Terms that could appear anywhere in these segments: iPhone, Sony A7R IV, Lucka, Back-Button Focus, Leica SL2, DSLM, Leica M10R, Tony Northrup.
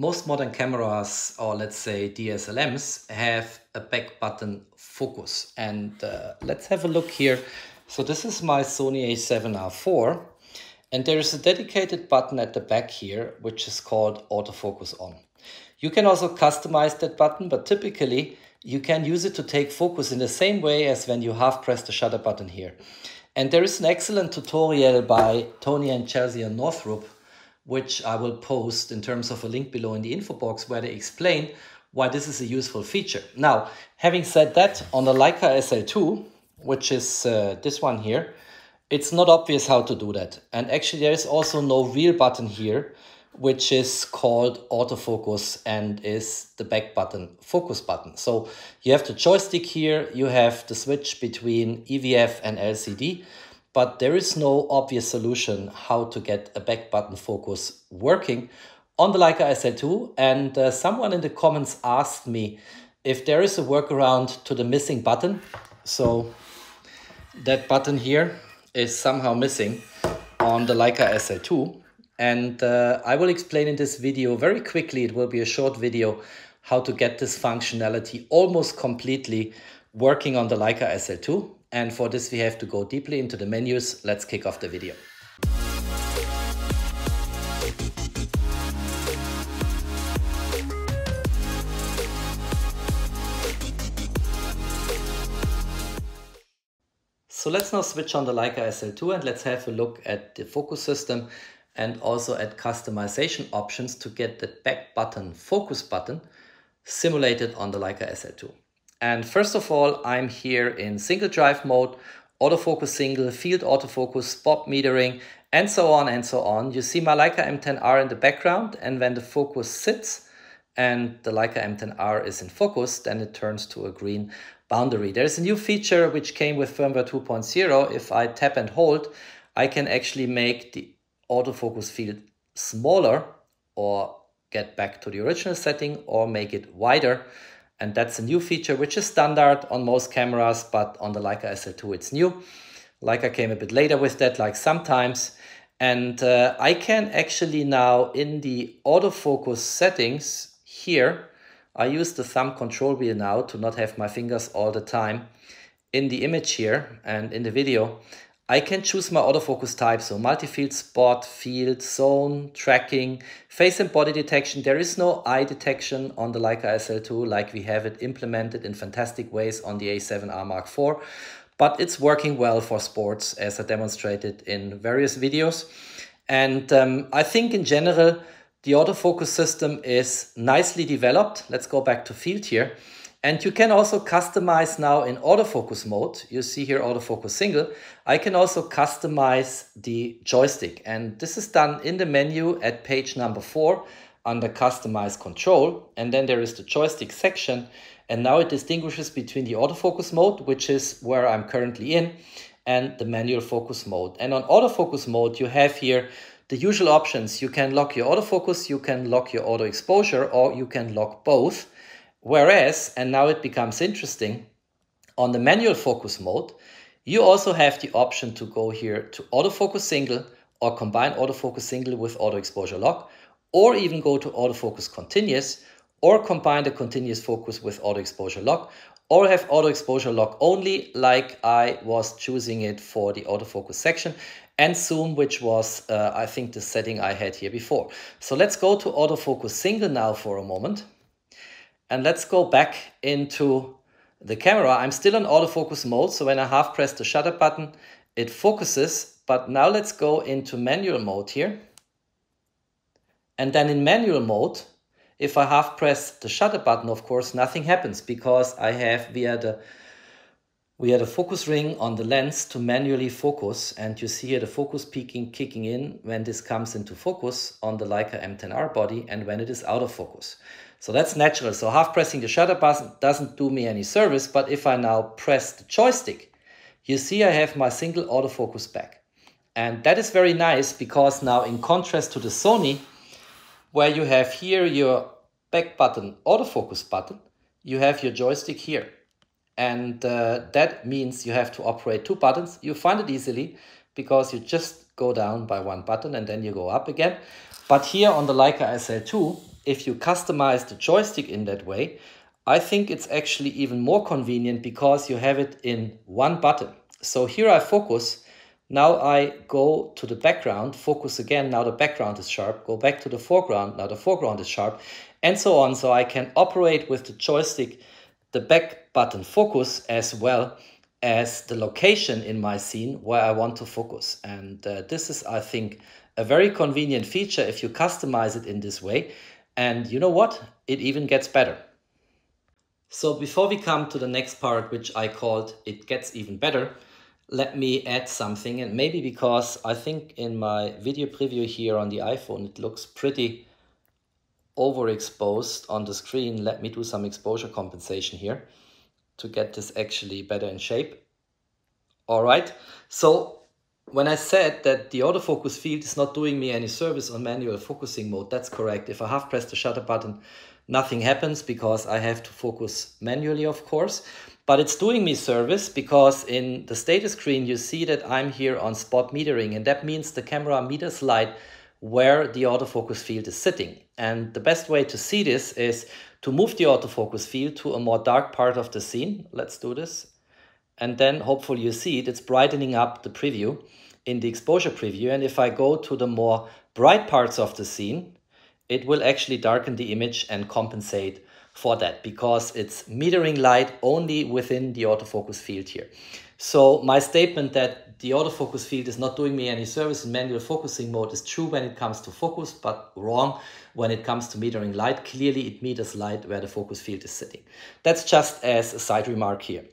Most modern cameras, or let's say DSLMs, have a back button focus. And let's have a look here. So this is my Sony A7R IV. And there is a dedicated button at the back here, which is called autofocus on. You can also customize that button, but typically you can use it to take focus in the same way as when you half press the shutter button here. And there is an excellent tutorial by Tony and Chelsea and Northrup, which I will post in terms of a link below in the info box, where they explain why this is a useful feature. Now, having said that, on the Leica SL2, which is this one here, it's not obvious how to do that. And actually there is also no real button here, which is called autofocus and is the back button, focus button. So you have the joystick here, you have the switch between EVF and LCD, but there is no obvious solution how to get a back button focus working on the Leica SL2. And someone in the comments asked me if there is a workaround to the missing button. So that button here is somehow missing on the Leica SL2, and I will explain in this video very quickly. It will be a short video how to get this functionality almost completely working on the Leica SL2, and for this we have to go deeply into the menus. Let's kick off the video. So let's now switch on the Leica SL2 and let's have a look at the focus system and also at customization options to get that back button, focus button, simulated on the Leica SL2. And first of all, I'm here in single drive mode, autofocus single, field autofocus, spot metering, and so on and so on. You see my Leica M10R in the background, and when the focus sits and the Leica M10R is in focus, then it turns to a green boundary. There is a new feature which came with firmware 2.0. If I tap and hold, I can actually make the autofocus field smaller or get back to the original setting or make it wider. And that's a new feature which is standard on most cameras, but on the Leica SL2 it's new. Leica came a bit later with that, like sometimes. And I can actually now, in the autofocus settings here, I use the thumb control wheel now to not have my fingers all the time in the image here and in the video. I can choose my autofocus type, so multi-field, spot, field, zone, tracking, face and body detection. There is no eye detection on the Leica SL2 like we have it implemented in fantastic ways on the A7R IV, but it's working well for sports, as I demonstrated in various videos. And I think in general, the autofocus system is nicely developed. Let's go back to field here. And you can also customize now in autofocus mode. You see here autofocus single. I can also customize the joystick. And this is done in the menu at page number 4 under customize control. And then there is the joystick section. And now it distinguishes between the autofocus mode, which is where I'm currently in, and the manual focus mode. And on autofocus mode, you have here the usual options. You can lock your autofocus, you can lock your auto exposure, or you can lock both. Whereas, and now it becomes interesting, on the manual focus mode, you also have the option to go here to autofocus single or combine autofocus single with auto exposure lock, or even go to autofocus continuous or combine the continuous focus with auto exposure lock, or have auto exposure lock only, like I was choosing it for the autofocus section, and zoom, which was, I think, the setting I had here before. So let's go to autofocus single now for a moment. And let's go back into the camera. I'm still on autofocus mode, so when I half press the shutter button, it focuses. But now let's go into manual mode here. And then in manual mode, if I half press the shutter button, of course, nothing happens, because I have we had a focus ring on the lens to manually focus. And you see here the focus peaking kicking in when this comes into focus on the Leica M10R body and when it is out of focus. So that's natural. So half pressing the shutter button doesn't do me any service. But if I now press the joystick, you see I have my single autofocus back. And that is very nice, because now, in contrast to the Sony, where you have here your back button, autofocus button, you have your joystick here. And that means you have to operate two buttons. You find it easily, because you just go down by one button and then you go up again. But here on the Leica SL2, if you customize the joystick in that way, I think it's actually even more convenient because you have it in one button. So here I focus. Now I go to the background, focus again, now the background is sharp, go back to the foreground, now the foreground is sharp, and so on. So I can operate with the joystick the back button focus as well as the location in my scene where I want to focus. And this is, I think, a very convenient feature if you customize it in this way. And you know what? It even gets better. So before we come to the next part, which I called It Gets Even Better, let me add something, and maybe because I think in my video preview here on the iPhone, it looks pretty overexposed on the screen. Let me do some exposure compensation here to get this actually better in shape. All right. So when I said that the autofocus field is not doing me any service on manual focusing mode, that's correct. If I half press the shutter button, nothing happens because I have to focus manually, of course. But it's doing me service because in the status screen, you see that I'm here on spot metering, and that means the camera meters light where the autofocus field is sitting. And the best way to see this is to move the autofocus field to a more dark part of the scene. Let's do this. And then hopefully you see it, it's brightening up the preview in the exposure preview. And if I go to the more bright parts of the scene, it will actually darken the image and compensate for that, because it's metering light only within the autofocus field here. So my statement that the autofocus field is not doing me any service in manual focusing mode is true when it comes to focus, but wrong when it comes to metering light. Clearly it meters light where the focus field is sitting. That's just as a side remark here.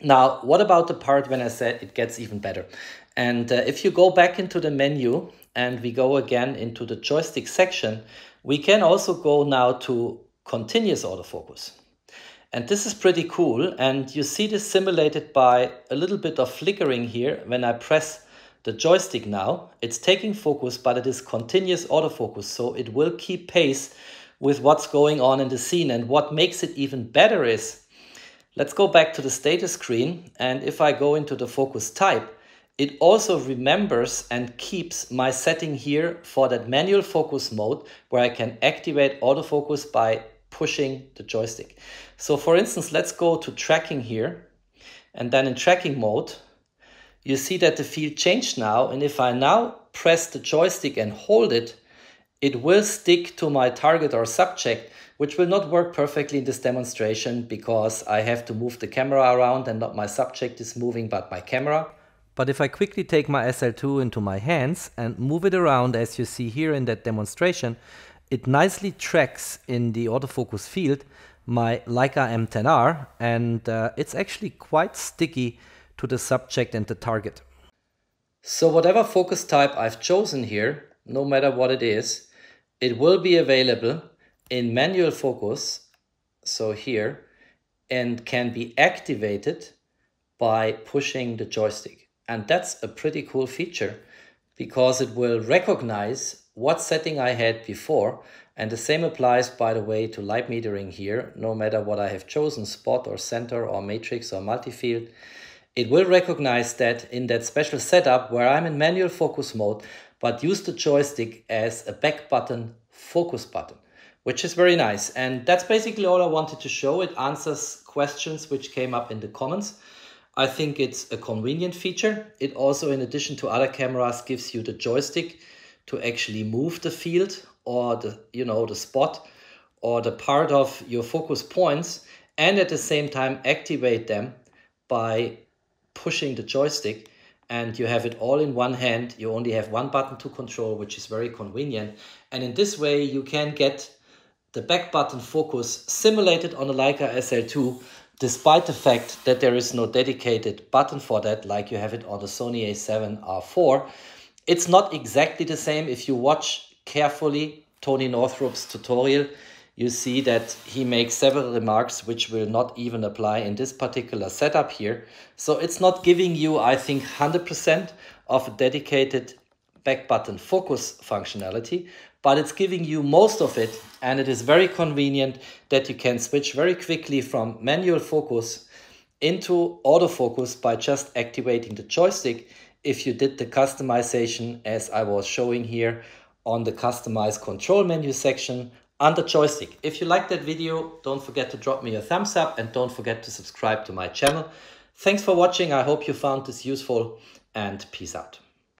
Now, what about the part when I said it gets even better? And if you go back into the menu and we go again into the joystick section, we can also go now to continuous autofocus. And this is pretty cool. And you see this simulated by a little bit of flickering here. When I press the joystick now, it's taking focus, but it is continuous autofocus. So it will keep pace with what's going on in the scene. And what makes it even better is, let's go back to the status screen. And if I go into the focus type, it also remembers and keeps my setting here for that manual focus mode where I can activate autofocus by pushing the joystick. So for instance, let's go to tracking here, and then in tracking mode, you see that the field changed now. And if I now press the joystick and hold it, it will stick to my target or subject, which will not work perfectly in this demonstration because I have to move the camera around and not my subject is moving, but my camera. But if I quickly take my SL2 into my hands and move it around, as you see here in that demonstration, it nicely tracks in the autofocus field my Leica M10R, and it's actually quite sticky to the subject and the target. So whatever focus type I've chosen here, no matter what it is, it will be available in manual focus, so here, and can be activated by pushing the joystick. And that's a pretty cool feature because it will recognize what setting I had before. And the same applies, by the way, to light metering here. No matter what I have chosen, spot or center or matrix or multi-field, it will recognize that in that special setup where I'm in manual focus mode, but use the joystick as a back button focus button, which is very nice. And that's basically all I wanted to show. It answers questions which came up in the comments. I think it's a convenient feature. It also, in addition to other cameras, gives you the joystick to actually move the field or the, you know, the spot or the part of your focus points, and at the same time activate them by pushing the joystick, and you have it all in one hand. You only have one button to control, which is very convenient. And in this way, you can get the back button focus simulated on the Leica SL2, despite the fact that there is no dedicated button for that, like you have it on the Sony A7R IV. It's not exactly the same. If you watch carefully Tony Northrup's tutorial, you see that he makes several remarks which will not even apply in this particular setup here. So it's not giving you, I think, 100% of a dedicated back button focus functionality, but it's giving you most of it. And it is very convenient that you can switch very quickly from manual focus into autofocus by just activating the joystick, if you did the customization as I was showing here on the customize control menu section on the joystick. If you liked that video, don't forget to drop me a thumbs up and don't forget to subscribe to my channel. Thanks for watching. I hope you found this useful and peace out.